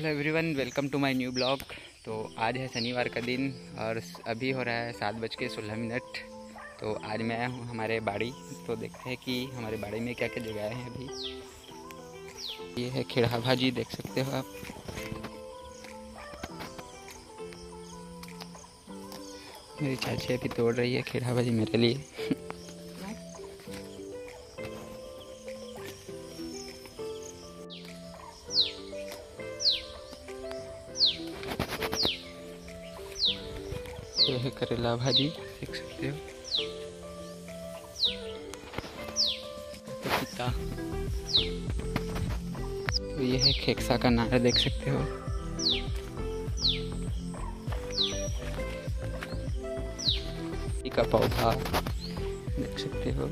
Hello everyone, welcome to my new blog. तो आज है शनिवार का दिन और अभी हो रहा है 7:16। तो आज मैं आया हूँ हमारे बाड़ी। तो देखते हैं कि हमारे बाड़ी में क्या क्या जगह है। अभी ये है खेड़ा भाजी, देख सकते हो आप। मेरी चाची अभी तोड़ रही है खेड़ा भाजी मेरे लिए। यह करेला भाजी, देख सकते हो। पपीता, तो यह है खेखसा का नारा, देख सकते हो। का पौधा, देख सकते हो।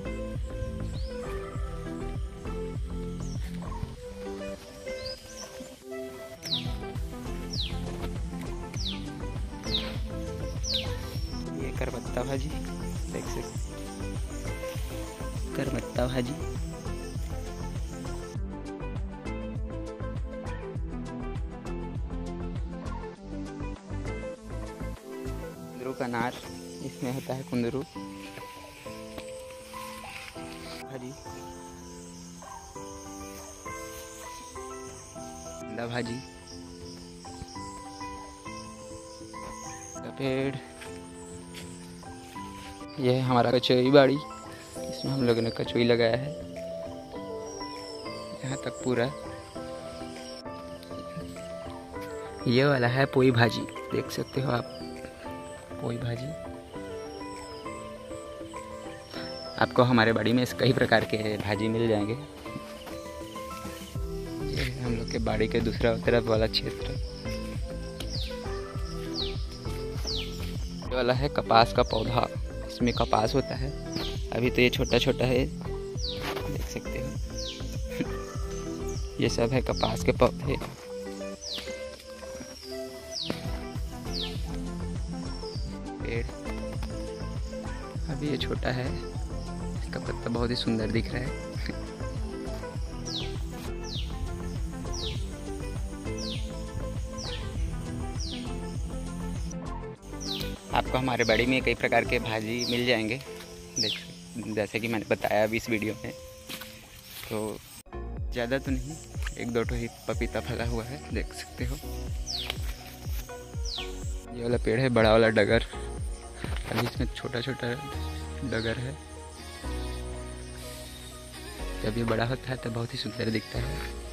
करबत्ता भाजी, देख सकते। करबत्ता भाजी, कुंदरू का नार, इसमें होता है कुंदरू भाजी। अंडा भाजी का पेड़। यह है हमारा कचौई बाड़ी, इसमें हम लोगों ने कचौई लगाया है। यहाँ तक पूरा ये वाला है पोई भाजी, देख सकते हो आप। पोई भाजी आपको हमारे बाड़ी में कई प्रकार के भाजी मिल जाएंगे। ये हम लोग के बाड़ी के दूसरा तरफ वाला क्षेत्र। ये वाला है कपास का पौधा, इसमें कपास होता है। अभी तो ये छोटा छोटा है, देख सकते हो। ये सब है कपास के पौधे। पेड़ अभी ये छोटा है, इसका पत्ता बहुत ही सुंदर दिख रहा है। आपको हमारे बाड़ी में कई प्रकार के भाजी मिल जाएंगे, देखिए जैसे कि मैंने बताया अभी इस वीडियो में। तो ज़्यादा तो नहीं, 1-2 ही पपीता फला हुआ है, देख सकते हो। ये वाला पेड़ है बड़ा वाला डगर, अभी इसमें छोटा छोटा डगर है। जब ये बड़ा होता है तो बहुत ही सुंदर दिखता है।